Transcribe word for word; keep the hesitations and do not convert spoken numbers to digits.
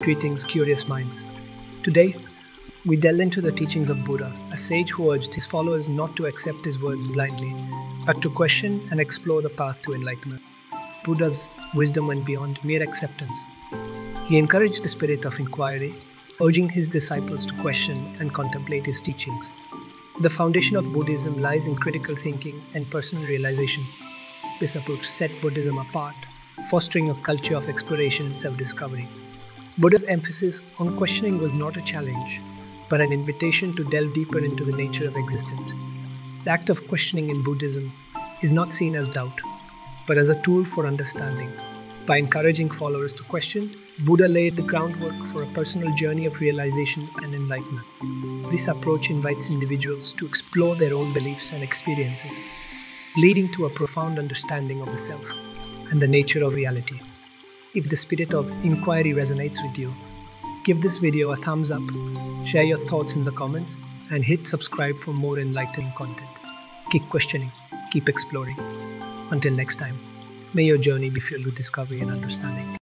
Greetings, curious minds. Today, we delve into the teachings of Buddha, a sage who urged his followers not to accept his words blindly, but to question and explore the path to enlightenment. Buddha's wisdom went beyond mere acceptance. He encouraged the spirit of inquiry, urging his disciples to question and contemplate his teachings. The foundation of Buddhism lies in critical thinking and personal realization. This approach set Buddhism apart, fostering a culture of exploration and self-discovery. Buddha's emphasis on questioning was not a challenge, but an invitation to delve deeper into the nature of existence. The act of questioning in Buddhism is not seen as doubt, but as a tool for understanding. By encouraging followers to question, Buddha laid the groundwork for a personal journey of realization and enlightenment. This approach invites individuals to explore their own beliefs and experiences, leading to a profound understanding of the self and the nature of reality. If the spirit of inquiry resonates with you, give this video a thumbs up, share your thoughts in the comments, and hit subscribe for more enlightening content. Keep questioning, keep exploring. Until next time, may your journey be filled with discovery and understanding.